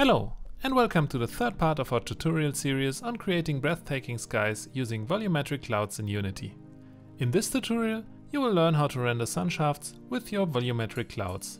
Hello and welcome to the third part of our tutorial series on creating breathtaking skies using volumetric clouds in Unity. In this tutorial you will learn how to render sunshafts with your volumetric clouds.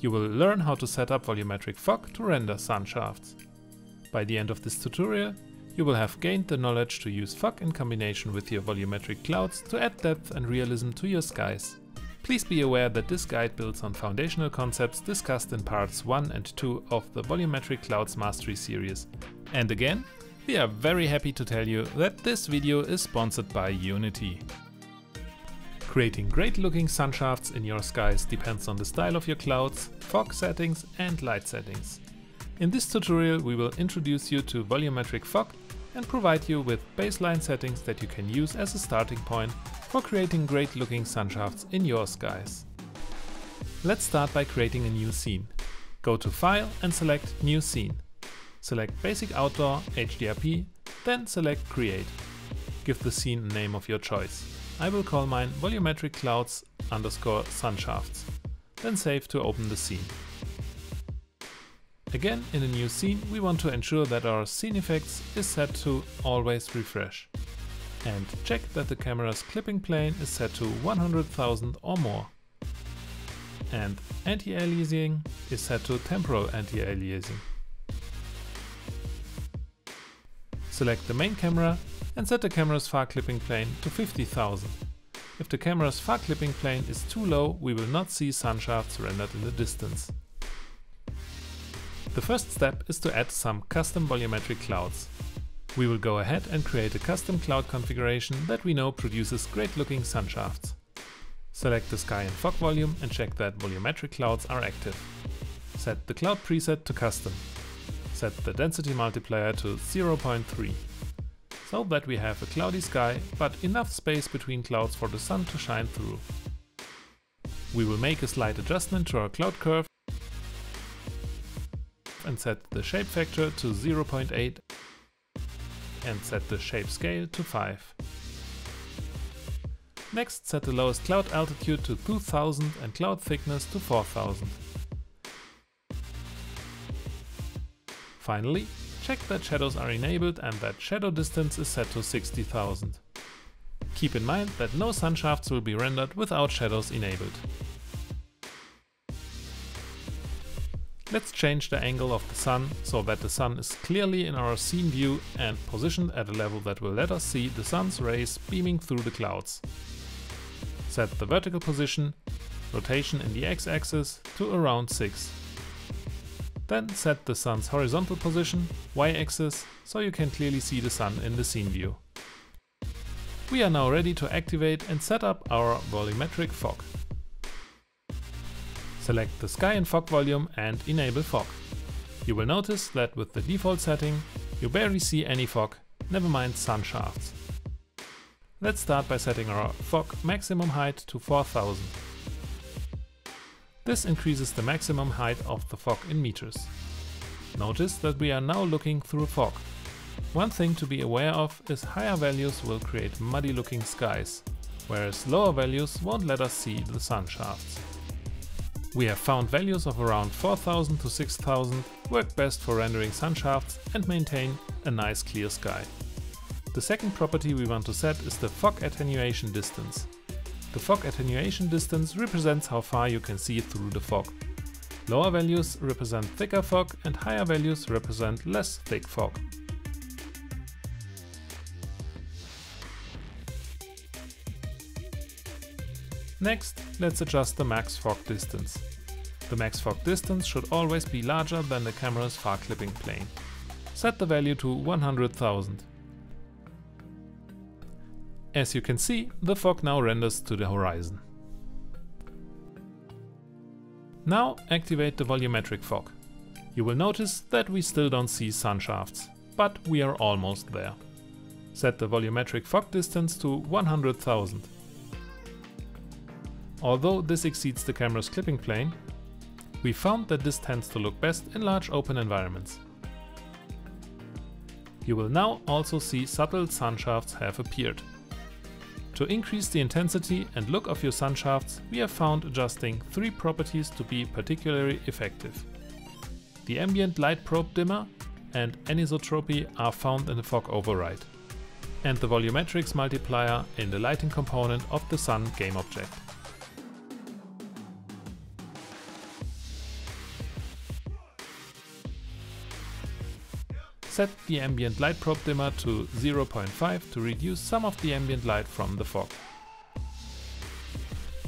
You will learn how to set up volumetric fog to render sunshafts. By the end of this tutorial you will have gained the knowledge to use fog in combination with your volumetric clouds to add depth and realism to your skies. Please be aware that this guide builds on foundational concepts discussed in parts 1 and 2 of the Volumetric Clouds Mastery Series. And again, we are very happy to tell you that this video is sponsored by Unity. Creating great looking sunshafts in your skies depends on the style of your clouds, fog settings and light settings. In this tutorial we will introduce you to volumetric fog and provide you with baseline settings that you can use as a starting point for creating great looking sunshafts in your skies. Let's start by creating a new scene. Go to File and select New Scene. Select Basic Outdoor HDRP, then select Create. Give the scene a name of your choice. I will call mine Volumetric Clouds _ Sunshafts. Then save to open the scene. Again, in a new scene we want to ensure that our scene effects is set to always refresh. And check that the camera's clipping plane is set to 100,000 or more. And anti-aliasing is set to temporal anti-aliasing. Select the main camera and set the camera's far clipping plane to 50,000. If the camera's far clipping plane is too low, we will not see sunshafts rendered in the distance. The first step is to add some custom volumetric clouds. We will go ahead and create a custom cloud configuration that we know produces great looking sunshafts. Select the sky and fog volume and check that volumetric clouds are active. Set the cloud preset to custom. Set the density multiplier to 0.3, so that we have a cloudy sky but enough space between clouds for the sun to shine through. We will make a slight adjustment to our cloud curve and set the shape factor to 0.8 and set the shape scale to 5. Next, set the lowest cloud altitude to 2000 and cloud thickness to 4000. Finally, check that shadows are enabled and that shadow distance is set to 60,000. Keep in mind that no sunshafts will be rendered without shadows enabled. Let's change the angle of the sun so that the sun is clearly in our scene view and positioned at a level that will let us see the sun's rays beaming through the clouds. Set the vertical position, rotation in the x-axis to around 6. Then set the sun's horizontal position, y-axis, so you can clearly see the sun in the scene view. We are now ready to activate and set up our volumetric fog. Select the sky and fog volume and enable fog. You will notice that with the default setting, you barely see any fog, never mind sunshafts. Let's start by setting our fog maximum height to 4000. This increases the maximum height of the fog in meters. Notice that we are now looking through fog. One thing to be aware of is higher values will create muddy looking skies, whereas lower values won't let us see the sunshafts. We have found values of around 4000 to 6000 work best for rendering sunshafts and maintain a nice clear sky. The second property we want to set is the fog attenuation distance. The fog attenuation distance represents how far you can see through the fog. Lower values represent thicker fog and higher values represent less thick fog. Next, let's adjust the max fog distance. The max fog distance should always be larger than the camera's far clipping plane. Set the value to 100,000. As you can see, the fog now renders to the horizon. Now activate the volumetric fog. You will notice that we still don't see sunshafts, but we are almost there. Set the volumetric fog distance to 100,000. Although this exceeds the camera's clipping plane, we found that this tends to look best in large open environments. You will now also see subtle sunshafts have appeared. To increase the intensity and look of your sunshafts, we have found adjusting three properties to be particularly effective. The ambient light probe dimmer and anisotropy are found in the fog override, and the volumetrics multiplier in the lighting component of the sun game object. Set the ambient light probe dimmer to 0.5 to reduce some of the ambient light from the fog.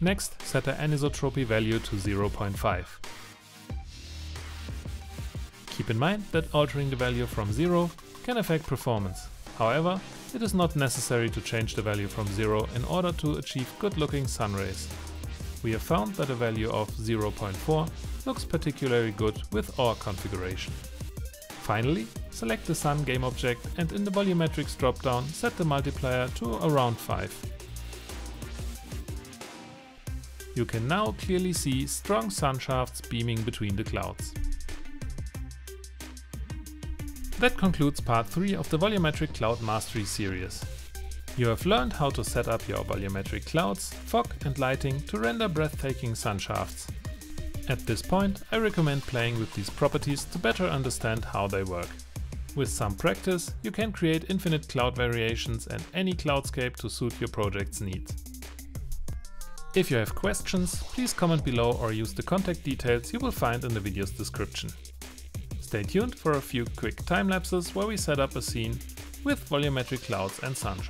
Next, set the anisotropy value to 0.5. Keep in mind that altering the value from 0 can affect performance. However, it is not necessary to change the value from 0 in order to achieve good-looking sun rays. We have found that a value of 0.4 looks particularly good with our configuration. Finally, select the sun game object and in the volumetrics drop-down set the multiplier to around 5. You can now clearly see strong sun shafts beaming between the clouds. That concludes part 3 of the Volumetric Cloud Mastery series. You have learned how to set up your volumetric clouds, fog and lighting to render breathtaking sun shafts. At this point, I recommend playing with these properties to better understand how they work. With some practice, you can create infinite cloud variations and any cloudscape to suit your project's needs. If you have questions, please comment below or use the contact details you will find in the video's description. Stay tuned for a few quick time lapses where we set up a scene with volumetric clouds and sun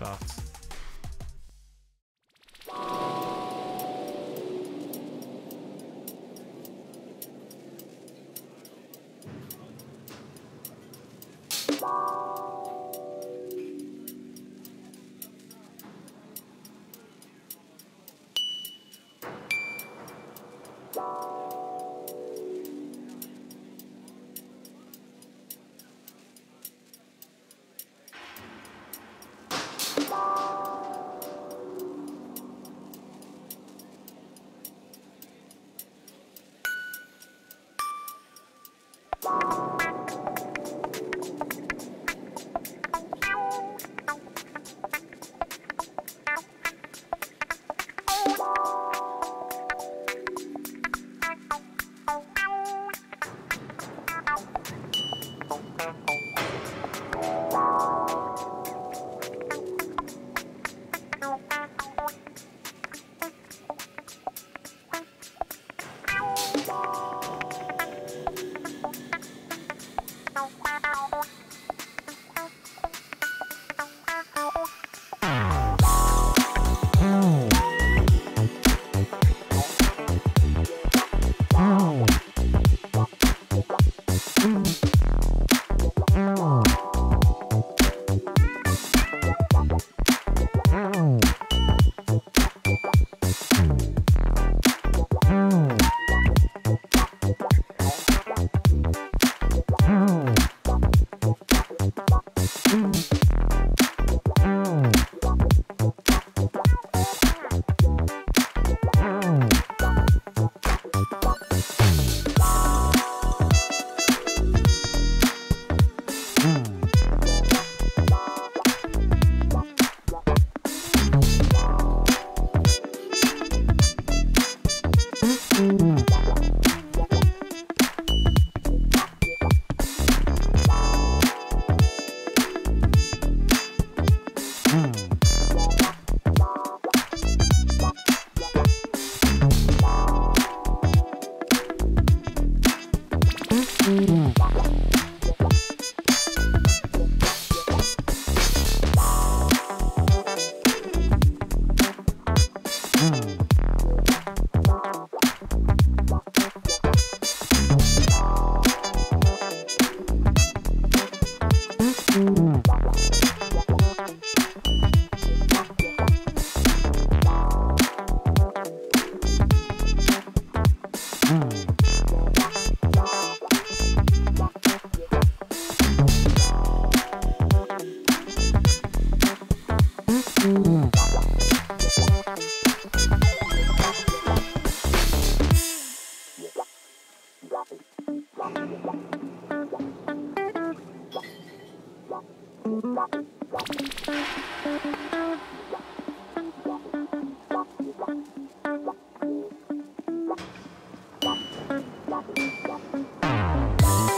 shafts.